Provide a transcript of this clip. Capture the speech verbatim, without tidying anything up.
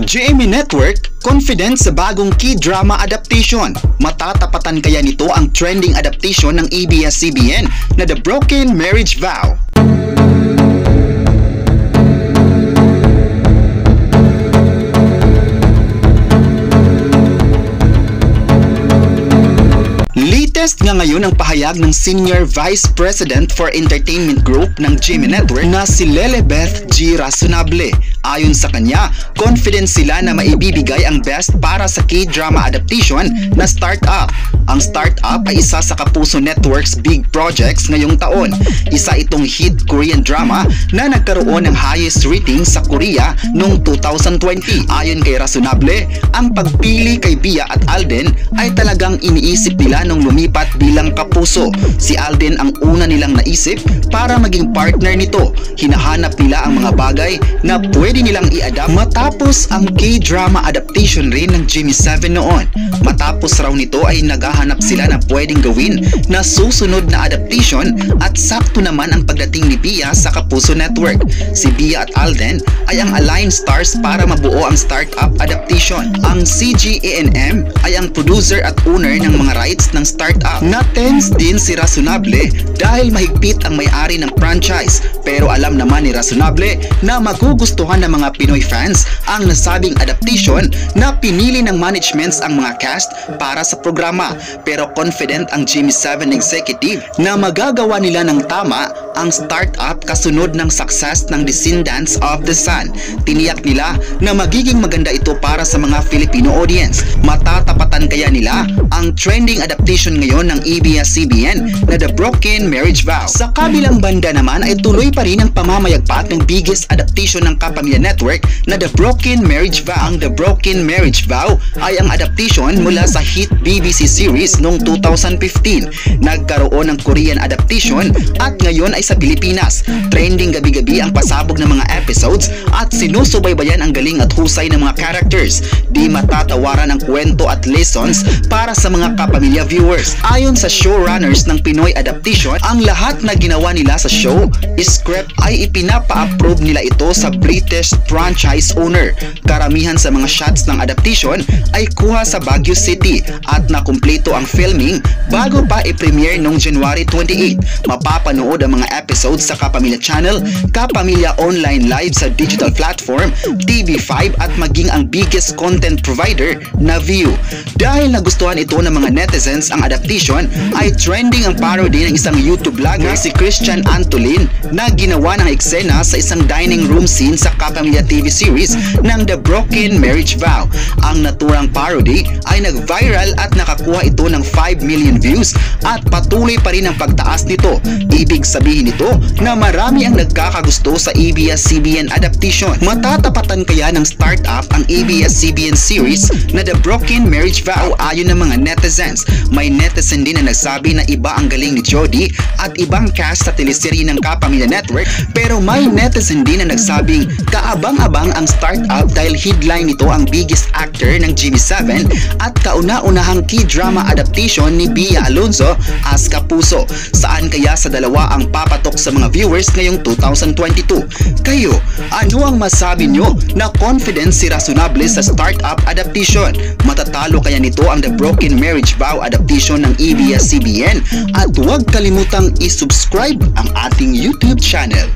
G M A Network, confident sa bagong K-drama adaptation. Matatapatan kaya nito ang trending adaptation ng A B S C B N na The Broken Marriage Vow? Latest nga ngayon ang pahayag ng Senior Vice President for Entertainment Group ng G M A Network na si Lilybeth G. Rasonable. Ayon sa kanya, confident sila na maibibigay ang best para sa K-drama adaptation na Startup. Ang Startup ay isa sa Kapuso Network's big projects ngayong taon. Isa itong hit Korean drama na nagkaroon ng highest rating sa Korea noong two thousand twenty. Ayon kay Rasonable, ang pagpili kay Bea at Alden ay talagang iniisip nila nung lumipat bilang kapuso. Si Alden ang una nilang naisip para maging partner nito. Hinahanap nila ang mga bagay na pwede nilang i-adapt. Matapos ang K-drama adaptation rin ng Jenny Seven noon. Matapos raw nito ay naghahanap sila na pwedeng gawin na susunod na adaptation at sakto naman ang pagdating ni Pia sa Kapuso Network. Si Bea at Alden ay ang aligned stars para mabuo ang Startup adaptation. Ang C G A and M ay ang producer at owner ng mga rights ng Startup. Na-tense din si Rasonable dahil mahigpit ang may-ari ng franchise, pero alam naman ni Rasonable na magugustuhan ng mga Pinoy fans ang nasabing adaptation na pinili ng managements ang mga cast para sa programa, pero confident ang G M A Seven executive na magagawa nila ng tama ang Startup kasunod ng success ng Descendants of the Sun. Tiniyak nila na magiging maganda ito para sa mga Filipino audience. Matatapatan kaya nila ang trending adaptation ngayon ng A B S C B N na The Broken Marriage Vow. Sa kabilang banda naman ay tuloy pa rin ang pamamayagpat ng biggest adaptation ng Kapamilya Network na The Broken Marriage Vow. Ang The Broken Marriage Vow ay ang adaptation mula sa hit B B C series noong two thousand fifteen. Nagkaroon ng Korean adaptation at ngayon ay sa Pilipinas. Trending gabi-gabi ang pasabog ng mga episodes at sinusubaybayan ang galing at husay ng mga characters. Di matatawaran ang kwento at lessons para sa mga kapamilya viewers. Ayon sa showrunners ng Pinoy adaptation, ang lahat na ginawa nila sa show, script ay ipinapa-approve nila ito sa British franchise owner. Karamihan sa mga shots ng adaptation ay kuha sa Baguio City at nakumpleto ang filming bago pa i-premiere noong January twenty-eighth. Mapapanood ang mga episodes sa Kapamilya Channel, Kapamilya Online Live sa digital platform, T V five at maging ang biggest content provider na Viu. Dahil nagustuhan ito ng mga netizens ang adaptation, ay trending ang parody ng isang YouTube vlogger si Christian Antolin na ginawa ng eksena sa isang dining room scene sa Kapamilya T V series ng The Broken Marriage Vow. Ang naturang parody ay nag-viral at nakakuha ito ng five million views at patuloy pa rin ang pagtaas nito. Ibig sabihin nito na marami ang nagkakagusto sa A B S C B N adaptation. Matatapatan kaya ng Startup ang A B S C B N series na The Broken Marriage Vow ayon ng mga netizens. May netizens din na nagsabi na iba ang galing ni Jody at ibang cast sa teleserye ng Kapamilya Network, pero may netizen din na nagsabing kaabang-abang ang Startup dahil headline nito ang biggest actor ng G M A seven at kauna-unahang K-drama adaptation ni Bea Alonso as Kapuso. Saan kaya sa dalawa ang papatok sa mga viewers ngayong two thousand twenty-two? Kayo, ano ang masabi nyo? Na confident si Rasonable sa Startup adaptation? Matatalo kaya nito ang The Broken Marriage Vow adaptation ng A B S C B N? At huwag kalimutang isubscribe ang ating YouTube channel.